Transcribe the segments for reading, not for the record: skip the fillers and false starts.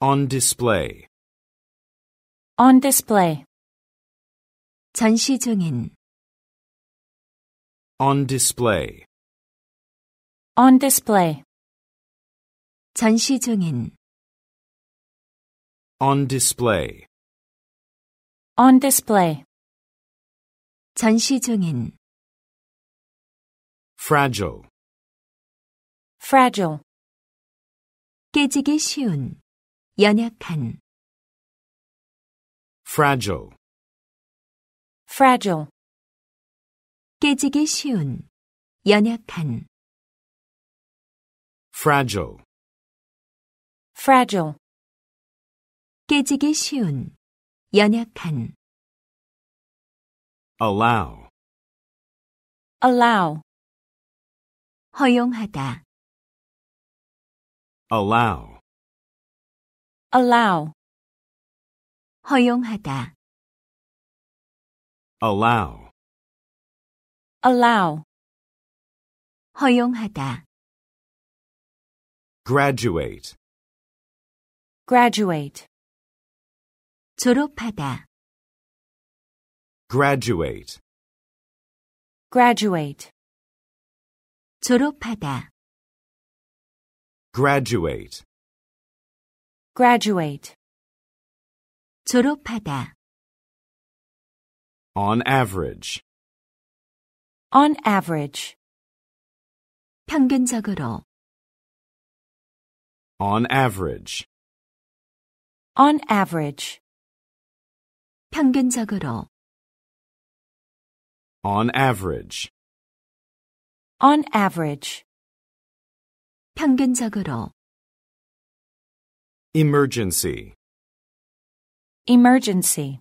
On display. On display. 전시 중인. On display. On display. 전시 중인. On display. On display. 전시 중인. Fragile. Fragile. 깨지기 쉬운, 연약한. Fragile. Fragile. 깨지기 쉬운, 연약한. Fragile. Fragile. 깨지기 쉬운, 연약한. Allow. Allow. 허용하다. Allow. Allow. 허용하다. Allow. Allow. 허용하다. Graduate. Graduate. 졸업하다. Graduate. Graduate. 졸업하다. Graduate. Graduate. 졸업하다. On average. On average. 평균적으로. On average. On average. 평균적으로. On average. On average. 평균적으로. Emergency. Emergency.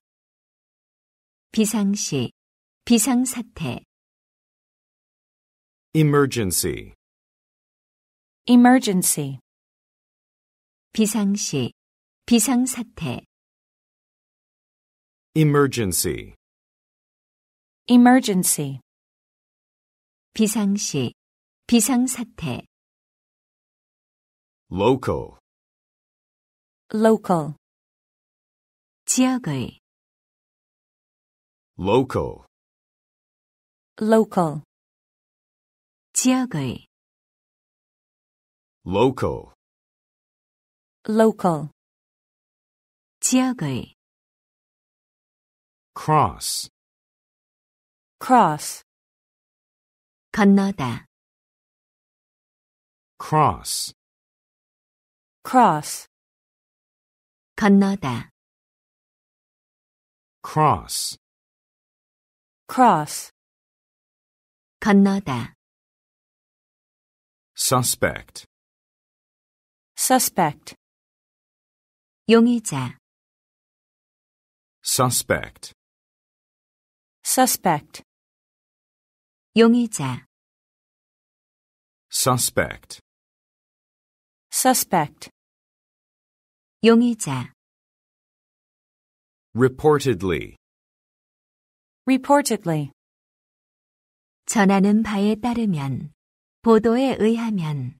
비상시, 비상사태. Emergency. Emergency. 비상시, 비상사태. Emergency. Emergency. 비상시, 비상사태. Local. Local. 지역의. Local. Local. 지역의. Local. Local. 지역의. Cross. Cross. 건너다. Cross. Cross. 건너다. Cross. Cross. 건너다. Suspect. Suspect. 용의자. Suspect. Suspect. 용의자. Suspect. Suspect. 용의자. Reportedly. Reportedly. 전하는 바에 따르면, 보도에 의하면.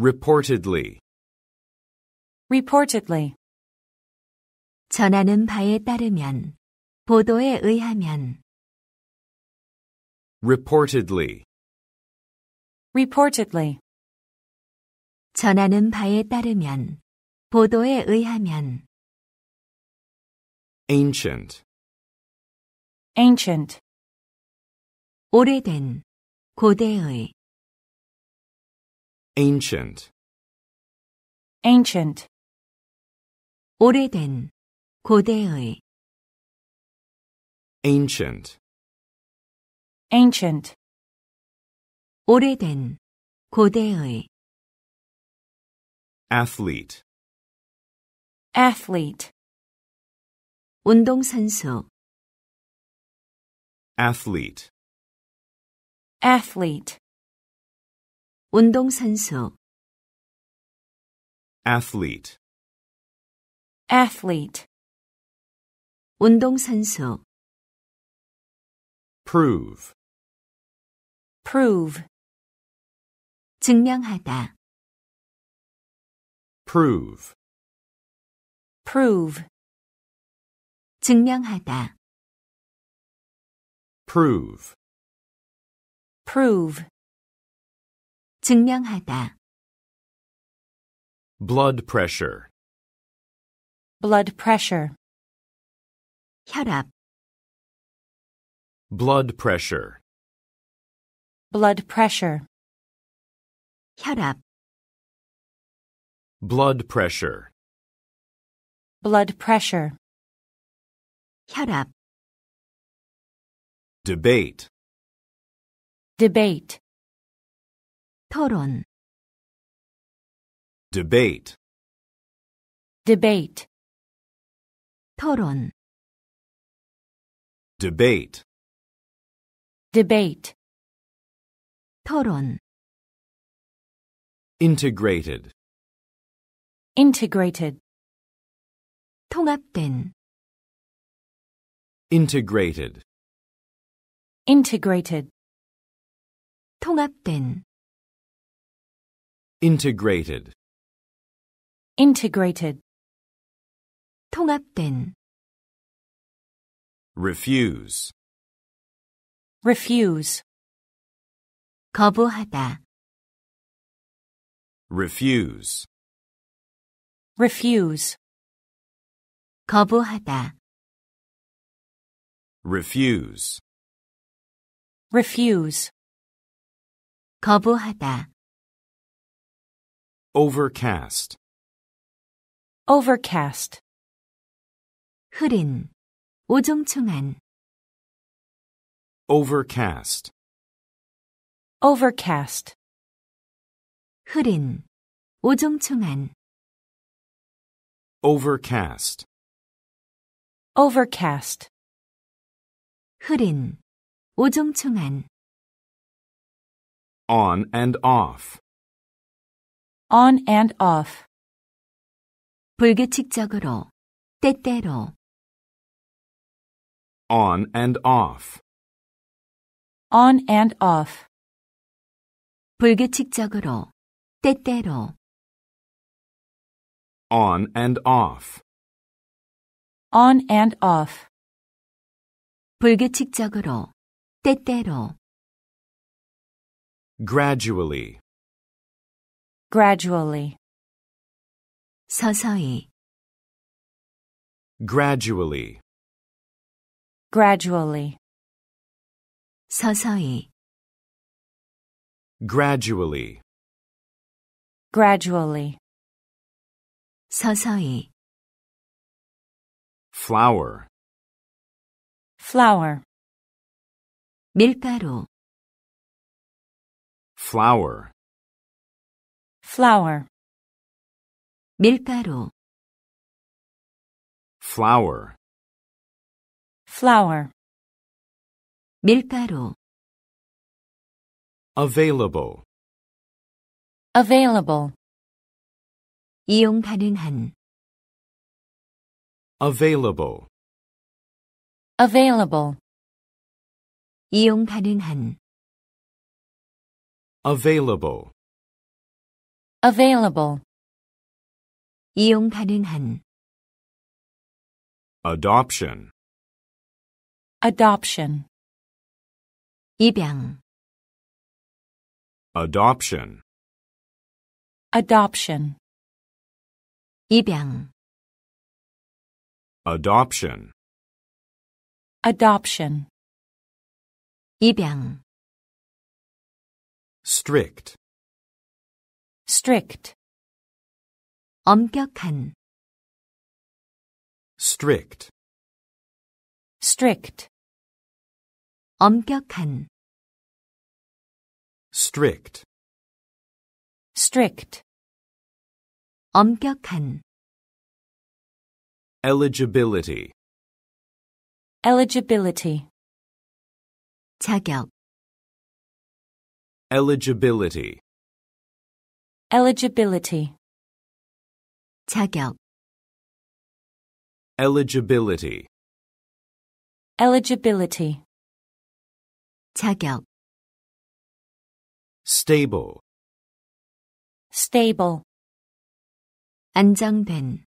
Reportedly. Reportedly. 전하는 바에 따르면, 보도에 의하면. Reportedly. Reportedly. 전하는 바에 따르면, 보도에 의하면. Ancient. Ancient. 오래된, 고대의. Ancient. Ancient. 오래된, 고대의. Ancient. Ancient. 오래된, 고대의. Athlete. Athlete. 운동선수. Athlete. Athlete. 운동선수. Athlete. Athlete. 운동선수. Prove. Prove. 증명하다. prove, prove, 증명하다, prove, prove, 증명하다, blood pressure, blood pressure, 혈압, blood pressure, blood pressure, 혈압, blood pressure, blood pressure, 혈압, debate, debate, 토론, debate, debate, 토론, debate, debate, 토론, integrated, integrated, 통합된, integrated, integrated, 통합된, integrated, integrated, 통합된, refuse, refuse, 거부하다, refuse, refuse, 거부하다, refuse, refuse, 거부하다, overcast, overcast, 흐린, 오종충한, overcast, overcast, 흐린, 오종충한, overcast, overcast, 흐린, 오종충한, on and off, on and off, 불규칙적으로, 때때로, on and off, on and off, 불규칙적으로, 때때로, on and off, on and off, 불규칙적으로, 때때로, gradually, gradually, 서서히, gradually, gradually, 서서히, gradually, gradually, 서서히, flour, flour, 밀가루, flour, flour, 밀가루, flour, flour, 밀가루, available, available, 이용 가능한, available, available, 이용 가능한, available, available, 이용 가능한, adoption, adoption, 입양, adoption, adoption, 입양, adoption, adoption, 입양, strict, strict, 엄격한, strict, strict, 엄격한, strict, strict, 엄격한, eligibility, eligibility, 자격, eligibility, eligibility, 자격, eligibility, eligibility, 자격, stable, stable, 안정된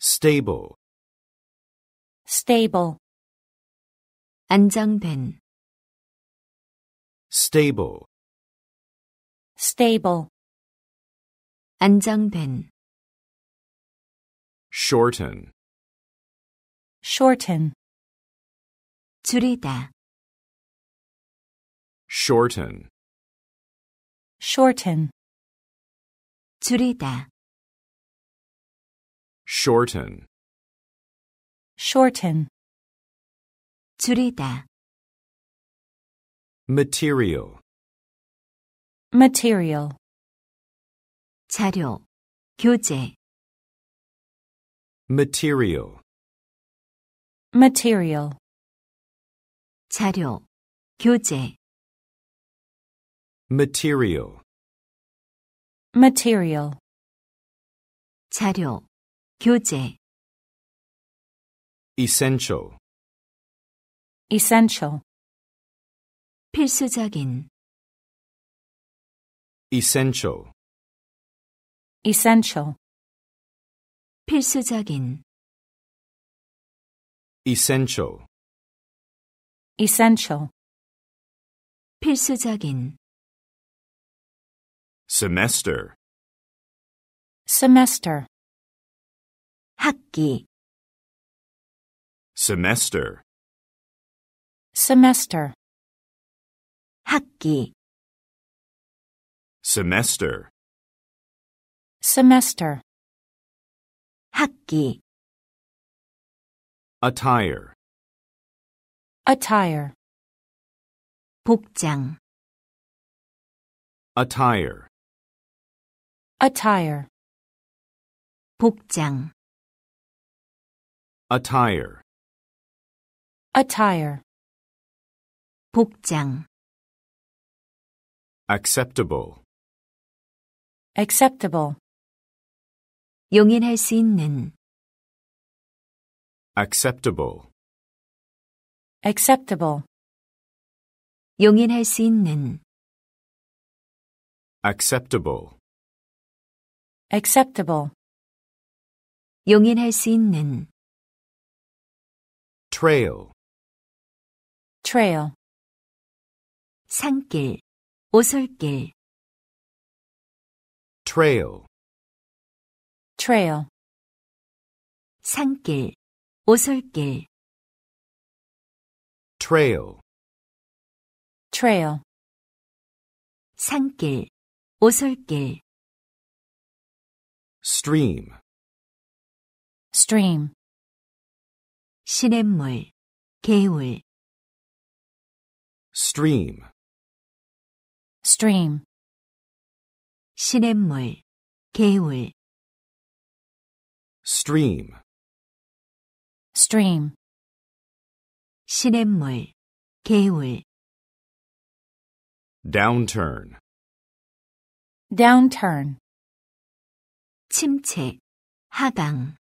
stable stable 안정된 stable stable 안정된 shorten shorten 줄이다 shorten shorten 줄이다 shorten shorten 줄이다 material material 자료 교재 material material 자료 교재 material material 자료 교재 essential essential 필수적인 essential essential 필수적인 essential essential 필수적인 semester semester 학기 semester semester 학기 semester semester 학기 attire attire 복장 attire attire 복장 attire attire 복장 acceptable acceptable 용인할 수 있는 acceptable acceptable 용인할 수 있는 acceptable acceptable 용인할 수 있는 trail trail 산길 오솔길 trail trail 산길 오솔길 trail trail 산길 오솔길 stream stream 시냇물 개울 stream stream 시냇물 개울 stream stream 시냇물 개울 downturn downturn 침체 하강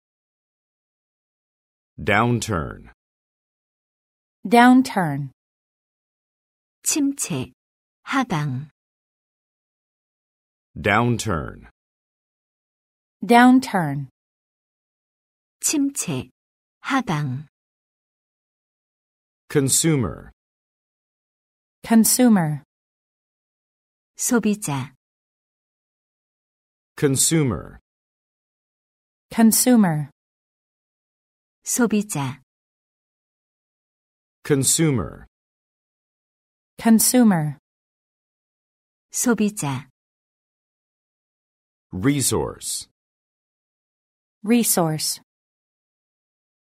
downturn downturn 침체 하강 downturn downturn 침체 하강 consumer consumer 소비자 consumer consumer 소비자 consumer consumer 소비자 resource resource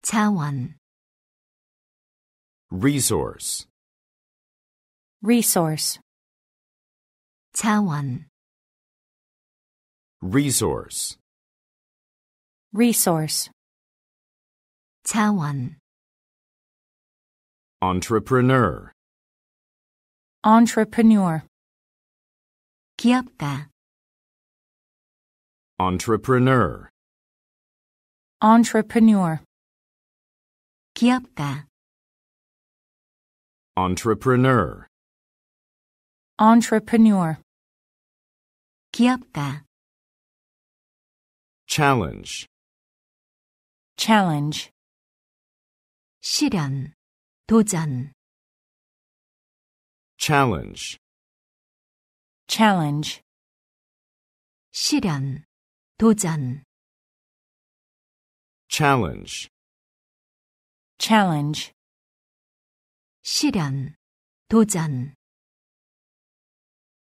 자원 resource resource 자원 resource resource 자원 entrepreneur entrepreneur 기업가 entrepreneur entrepreneur 기업가 entrepreneur entrepreneur 기업가 challenge, challenge. 실현, 도전. Challenge, challenge. 실현, 도전. Challenge, challenge. 실현, 도전.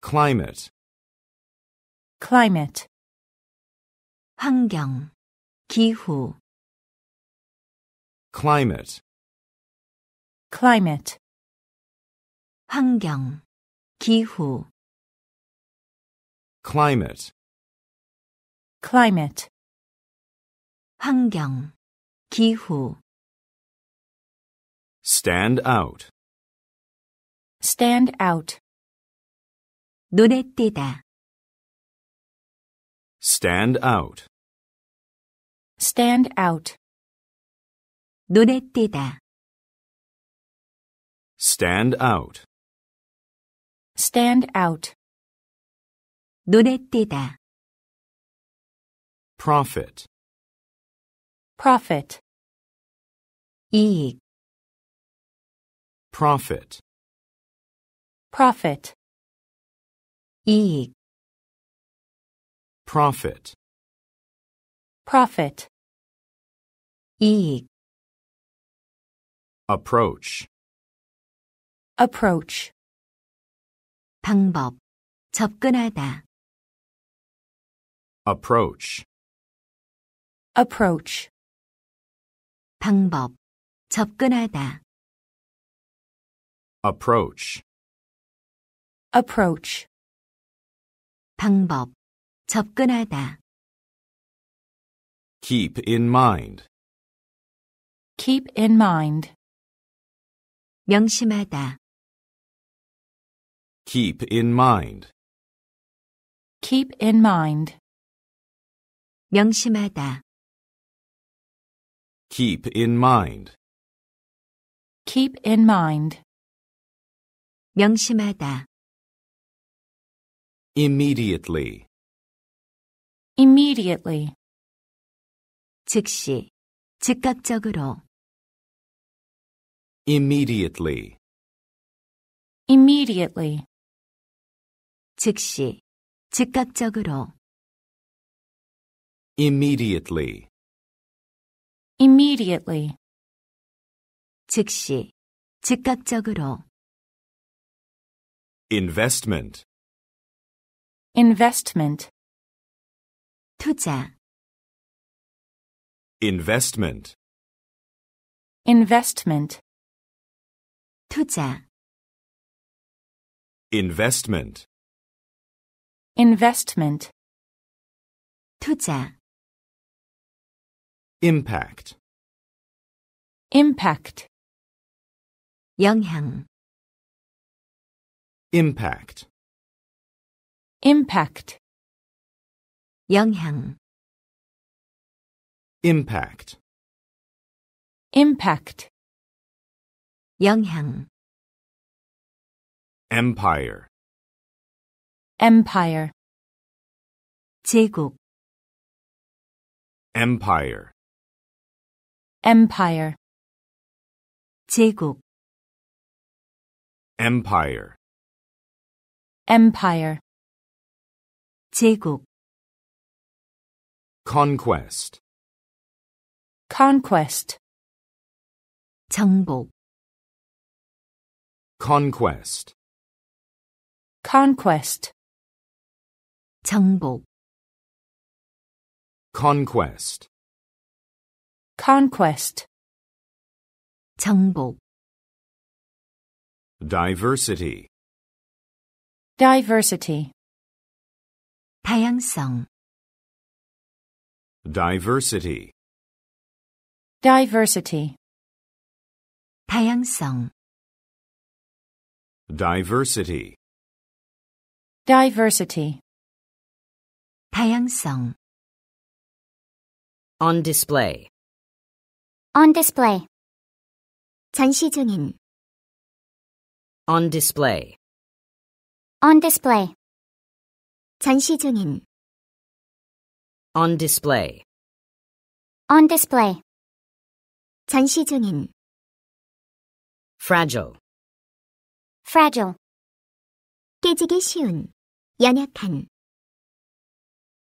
Climate, climate. 환경, 기후. Climate, climate. 환경, 기후. Climate, climate. 환경, 기후. Stand out, stand out. 눈에 띄다. Stand out, stand out. 눈에 띄다. Stand out, stand out. 눈에 띄다. Profit, profit. 이익. Profit, profit. 이익. Profit, profit. 이익. Approach, approach. 방법, 접근하다. Approach, approach. 방법, 접근하다. Approach, approach. 방법, 접근하다. Keep in mind, keep in mind. 명심하다. Keep in mind, keep in mind. 명심하다. Keep in mind, keep in mind. 명심하다. Immediately, immediately. 즉시, 즉각적으로. Immediately, immediately. 즉시, 즉각적으로. Immediately, immediately. 즉시, 즉각적으로. Investment, investment. 투자. Investment, investment. 투자. Investment, investment. 투자. Impact, impact. 영향. Impact, impact. 영향. Impact, impact. 영향. Empire, empire. 제국. Empire, empire. 제국. Empire, empire. 제국. Conquest, conquest. 정복. Conquest, conquest. 정복. Conquest, conquest. 정복. Diversity, diversity. 다양성. Diversity, diversity. 다양성. Diversity, diversity. 다양성. On display, on display. 전시 중인. On display, on display. 전시 중인. On display. On display. 전시 중인. Fragile. Fragile. 깨지기 쉬운, 연약한.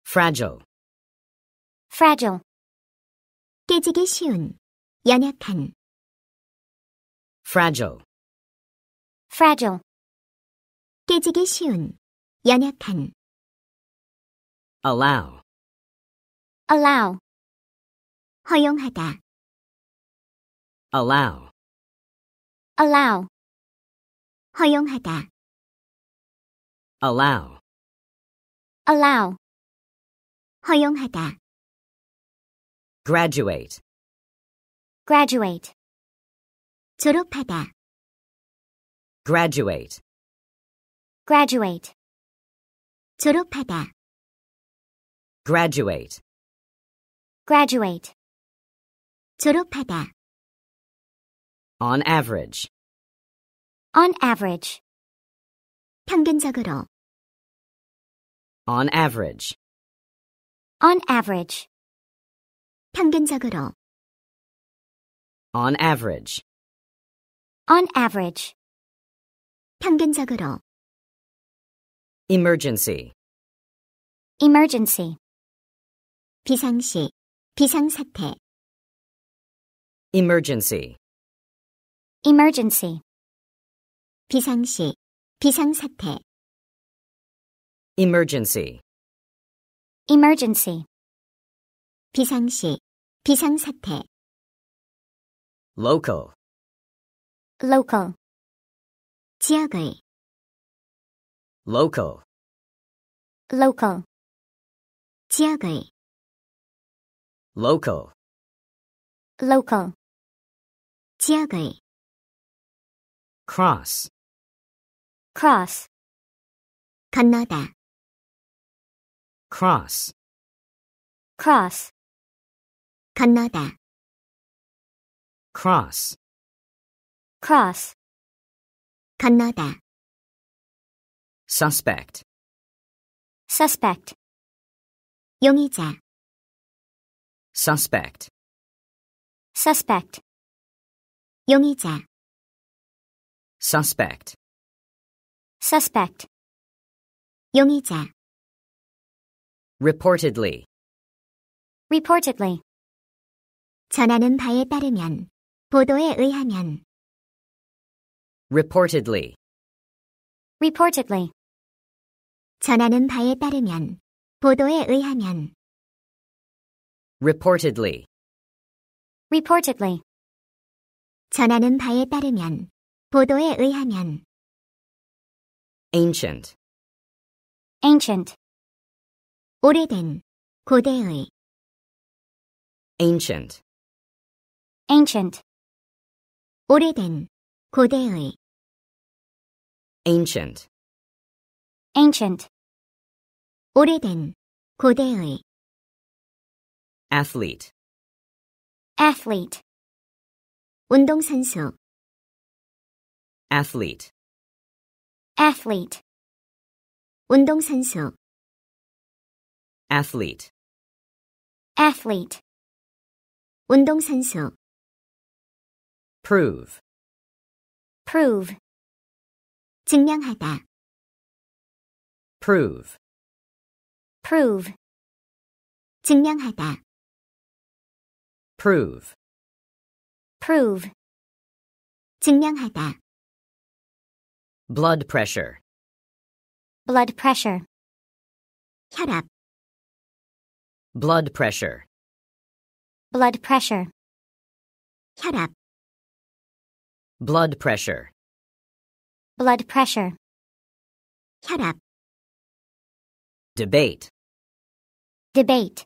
Fragile. Fragile. 깨지기 쉬운, 연약한. Fragile. Fragile. 깨지기 쉬운, 연약한. Allow. Allow. 허용하다. Allow. Allow. 허용하다. Allow. Allow. 허용하다. Graduate. Graduate. 졸업하다. Graduate. Graduate. 졸업하다. Graduate. Graduate. 졸업하다. On average. On average. 평균적으로. On average. On average. 평균적으로. On average. On average. 평균적으로. Emergency. Emergency. 비상시, 비상사태. Emergency. Emergency. 비상시, 비상사태. Emergency. Emergency. 비상시, 비상사태. Local. Local. 지역의. Local. Local. 지역의. Local. Local. 지역의. Cross. Cross. 건너다. Cross. Cross. 건너다. Cross. Cross. 건너다. Suspect. Suspect. 용의자. Suspect. Suspect. 용의자. Suspect. Suspect. 용의자. Reportedly. Reportedly. 전하는 바에 따르면, 보도에 의하면. Reportedly. Reportedly. 전하는 바에 따르면, 보도에 의하면. Reportedly. Reportedly. 전하는 바에 따르면, 보도에 의하면. Ancient. Ancient. 오래된, 고대의. Ancient. Ancient. 오래된, 고대의. Ancient. Ancient. 오래된, 고대의. Athlete. Athlete. 운동선수. Athlete. Athlete. 운동선수. Athlete. Athlete. 운동선수. Prove. Prove. 증명하다. Prove. Prove. 증명하다. Prove. Prove. 증명하다. Blood pressure. Blood pressure. 혈압. Blood pressure. Blood pressure. 혈압. Blood pressure. Blood pressure. 혈압. Debate. Debate.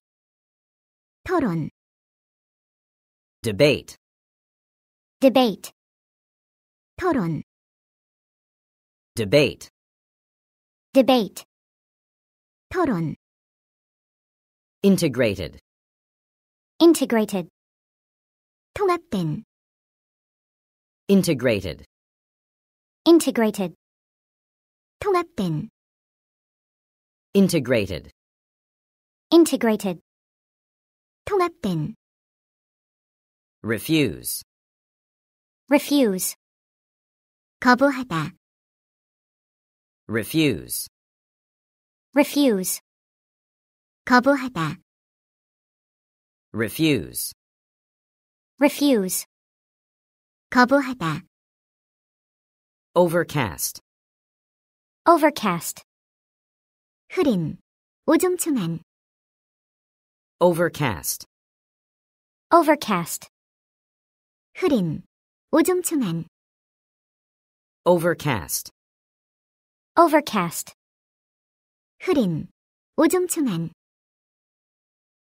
토론. Debate. Debate. 토론. Debate. Debate. 토론. Integrated. Integrated. 통합된. Integrated. Integrated. 통합된. Integrated. integrated, 통합된, refuse, refuse, 거부하다, refuse, refuse, 거부하다, refuse, refuse, 거부하다, overcast, overcast, 흐린, 오중충한, overcast, overcast, 흐린, 오중충한, overcast, overcast, 흐린, 오중충한,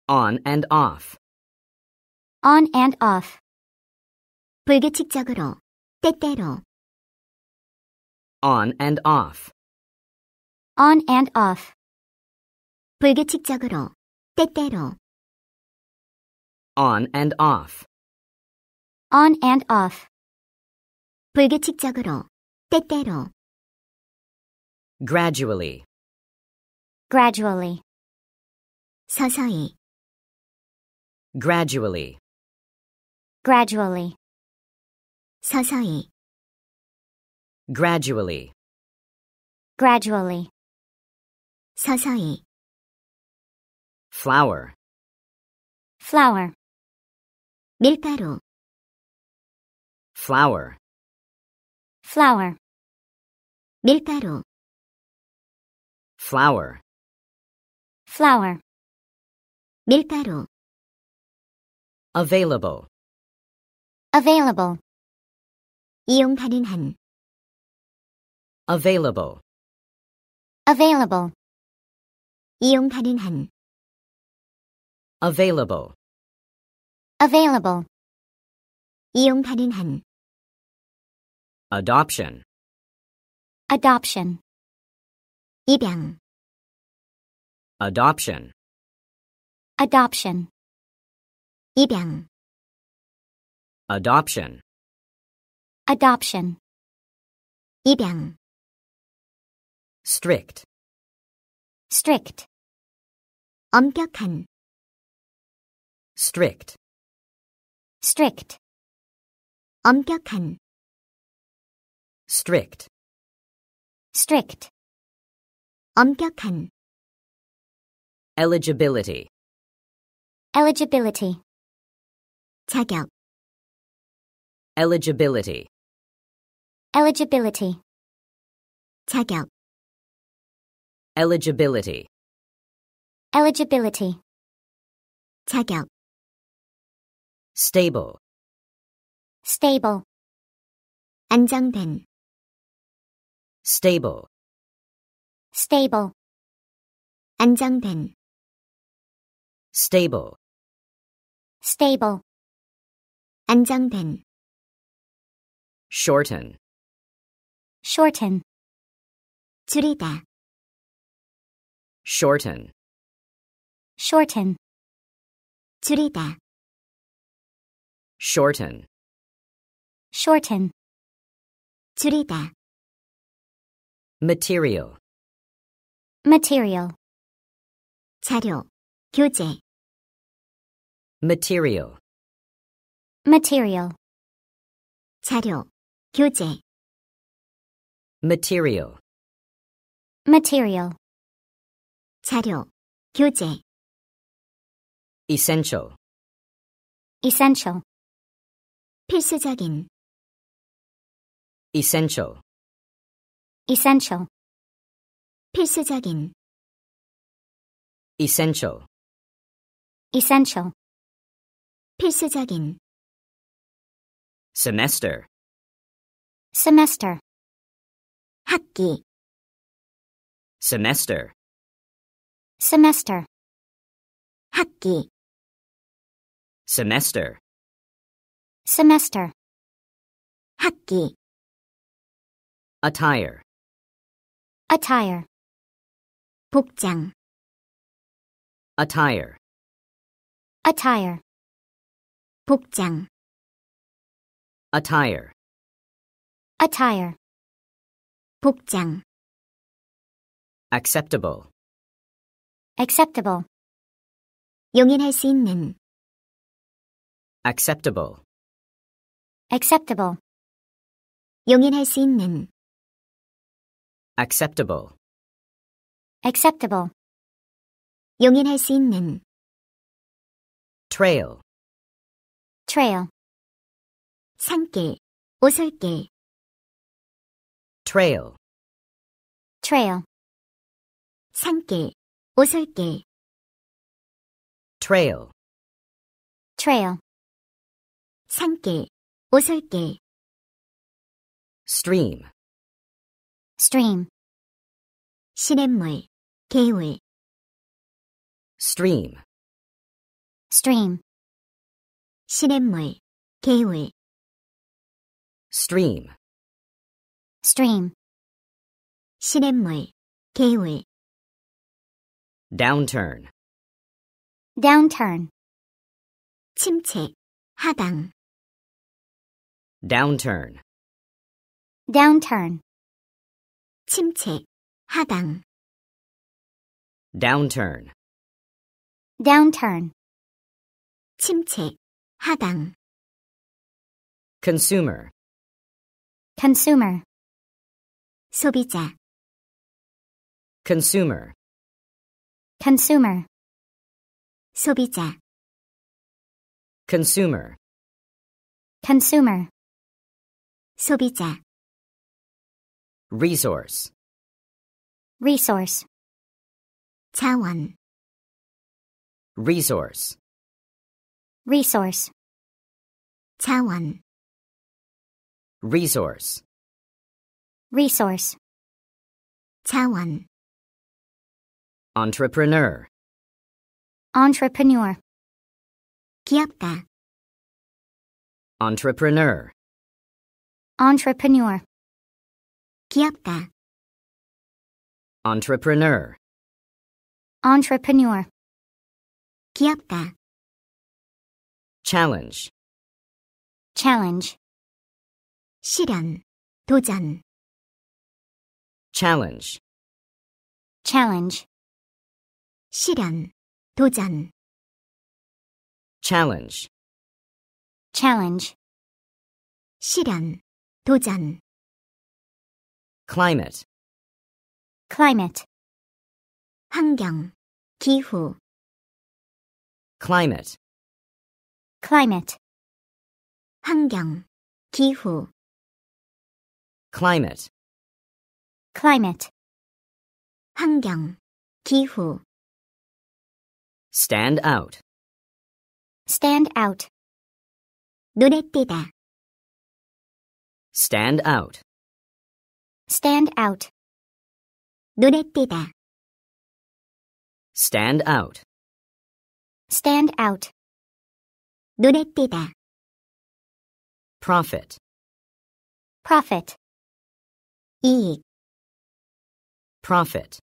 on and off, on and off, 불규칙적으로, 때때로, on and off, on and off, 불규칙적으로, 때때로, on and off, on and off, 불규칙적으로, 때때로, gradually, gradually, 서서히, gradually, gradually, 서서히, gradually, gradually, 서서히, flour, flour, 밀가루, flour, flour, 밀가루, flour, flour, 밀가루, available, available, 이용 가능한, available, available, 이용 가능한, available, available, 이용 가능한, adoption, adoption, 입양, adoption, adoption, 입양, adoption, adoption, 입양, strict, strict, 엄격한, strict, strict, 엄격한, strict, strict, 엄격한, eligibility, eligibility, 자격, eligibility, eligibility, 자격, eligibility, eligibility, 자격, stable, stable, 안정된, stable, stable, 안정된, stable, stable, 안정된, shorten, shorten, 줄이다, shorten, shorten, 줄이다, shorten, shorten, 줄이다, material, material, 자료, 교재, material, material, 자료, 교재, material, material, 자료, 교재, essential, essential, 필수적인, essential, essential, 필수적인, essential, essential, 필수적인, semester, semester, 학기, semester, semester, 학기, semester, semester, 학기, attire, attire, 복장, attire, attire, 복장, attire, attire, 복장, acceptable, acceptable, 용인할 수 있는 acceptable acceptable 용인할 수 있는 acceptable acceptable 용인할 수 있는 trail trail 산길 오솔길 trail trail 산길 오솔길 trail trail 산길 오솔길 stream stream 시냇물 개울 stream stream 시냇물 개울 stream stream 시냇물 개울 downturn downturn 침체 하강 downturn downturn 침체 하강 downturn downturn 침체 하강 consumer consumer 소비자 consumer consumer 소비자 consumer consumer 소비자 resource resource 자원 resource resource 자원 resource resource 자원 entrepreneur entrepreneur 기업가 entrepreneur entrepreneur 기업가 entrepreneur entrepreneur 기업가 challenge challenge 시련 도전 challenge challenge 시련 도전 challenge challenge 시련 도전 climate climate 환경 기후 climate climate 환경 기후 climate climate 환경 기후 stand out 눈에 띄다 stand out 눈에 띄다 stand out 눈에 띄다 profit 이익 profit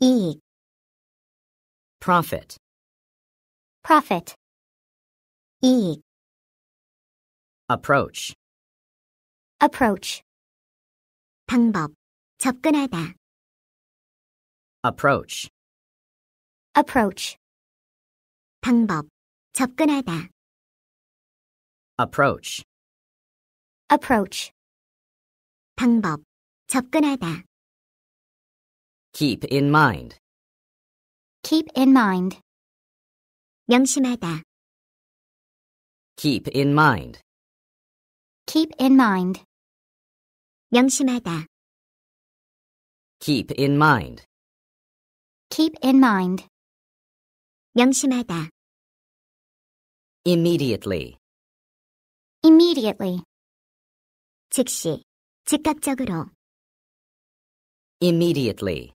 이익 profit 이익 approach 방법 접근하다 approach 방법 접근하다 approach 방법 접근하다 keep in mind 명심하다 keep in mind 명심하다 keep in mind 명심하다 immediately 즉시 즉각적으로 immediately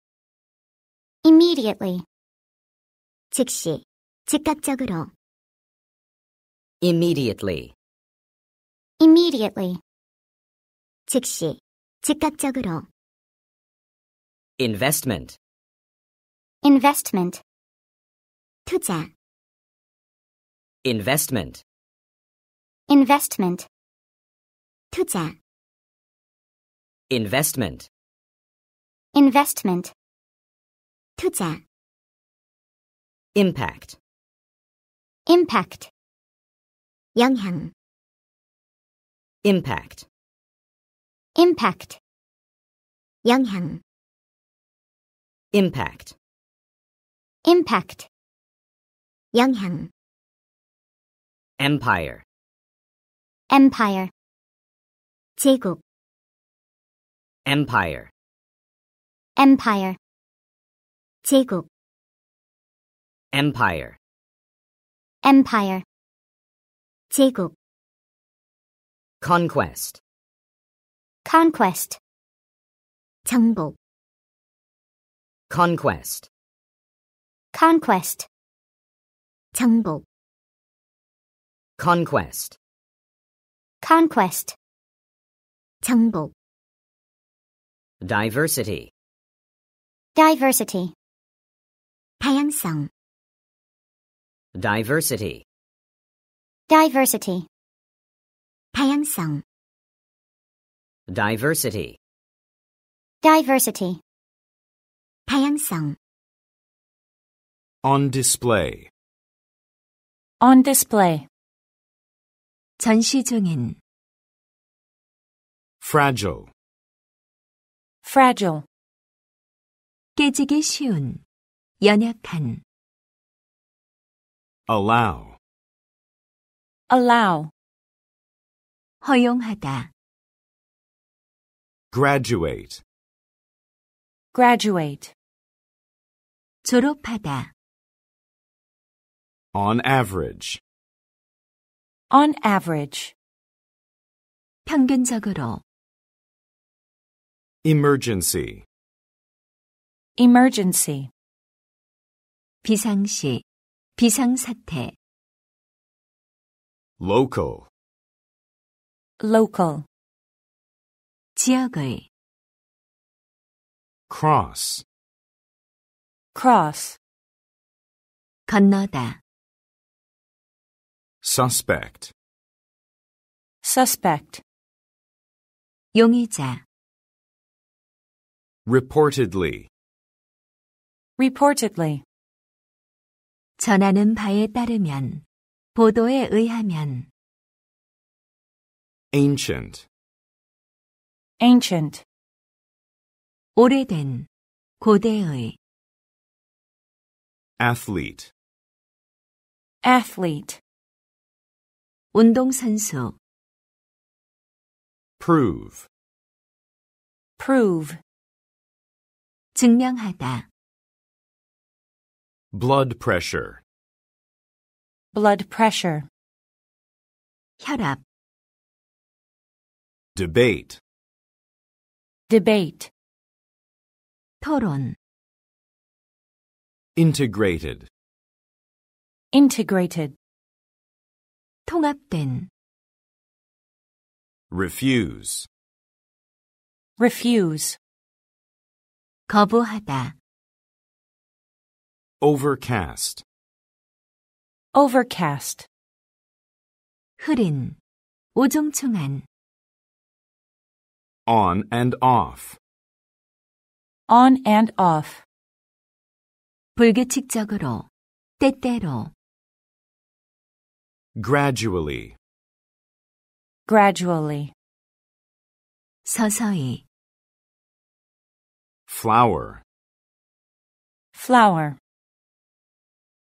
즉시 즉각적으로 immediately 즉시 즉각적으로 investment 투자 investment 투자 investment 투자 Impact. Impact. 영향. Impact. Impact. 영향. Impact. Impact. 영향. Empire. Empire. 제국. Empire. Empire. 제국. Empire. Empire. 제국. Conquest. Conquest. 정복. Conquest. Conquest. 정복. Conquest. Conquest. 정복. Diversity. Diversity. 다양성. Diversity. Diversity. 다양성. Diversity. Diversity. 다양성. On display. On display. 전시 중인. Fragile. Fragile. 깨지기 쉬운, 연약한. Allow. Allow. 허용하다. Graduate. Graduate. 졸업하다. On average. On average. 평균적으로. Emergency. Emergency. 비상시, 비상사태. Local. Local. 지역의. Cross. Cross. 건너다. Suspect. Suspect. 용의자. Reportedly. Reportedly. 전하는 바에 따르면, 보도에 의하면. Ancient. Ancient. 오래된, 고대의. Athlete. Athlete. 운동선수. Prove. Prove. 증명하다. Blood pressure. Blood pressure. 혈압. Debate. Debate. 토론. Integrated. Integrated. 통합된. Refuse. Refuse. 거부하다. Overcast. Overcast. 흐린, 오종충한. On and off. On and off. 불규칙적으로, 때때로. Gradually. Gradually. 서서히. Flour. Flour.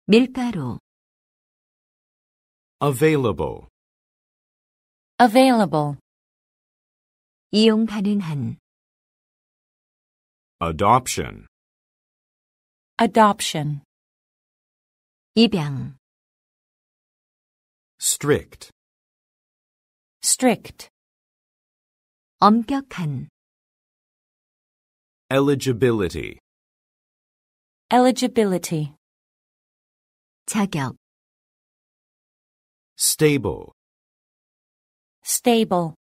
밀가루. Available. Available. 이용 가능한. Adoption. Adoption. 입양. Strict. Strict. 엄격한. Eligibility. Eligibility. 자격. Stable. Stable.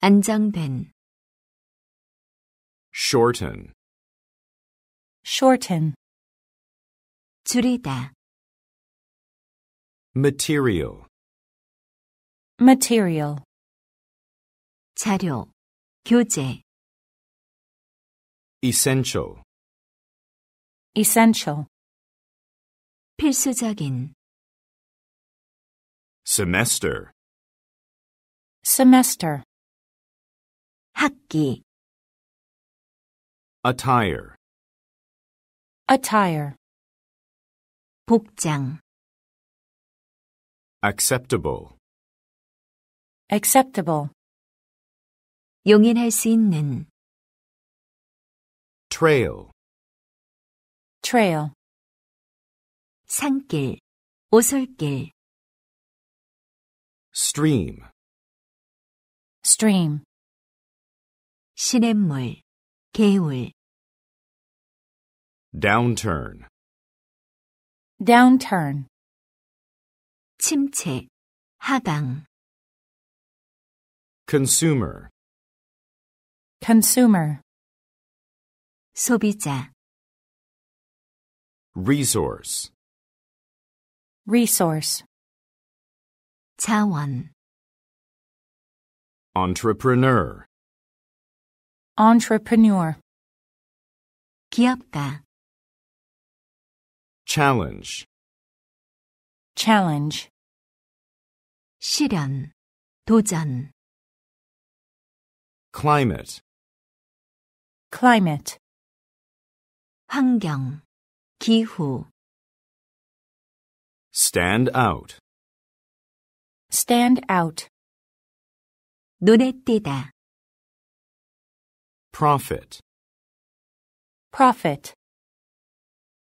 안정된. Shorten. Shorten. 줄이다. Material. Material. 자료, 교재. Essential. Essential. 필수적인 semester 학기 attire 복장 acceptable 용인할 수 있는 trail 산길, 오솔길 stream 시냇물, 개울 downturn 침체, 하방 consumer 소비자 resource 자원 entrepreneur 기업가 challenge 시련 도전 climate 환경 기후 Stand out. 눈에 띄다. Profit.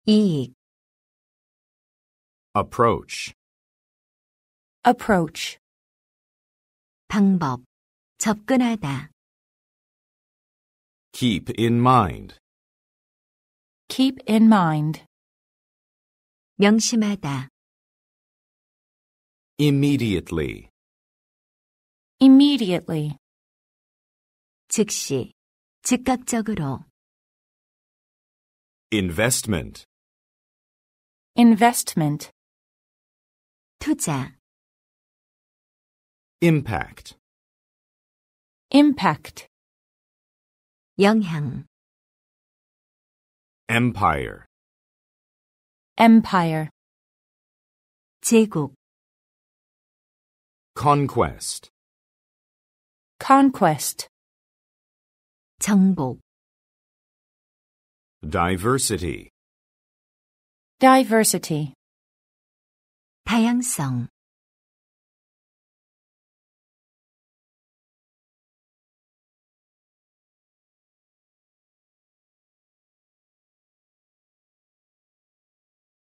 이익. Approach. 방법. 접근하다. Keep in mind. 명심하다. Immediately. 즉시, 즉각적으로. Investment. 투자. Impact. 영향. Empire. 제국. Conquest. 정복. Diversity. 다양성.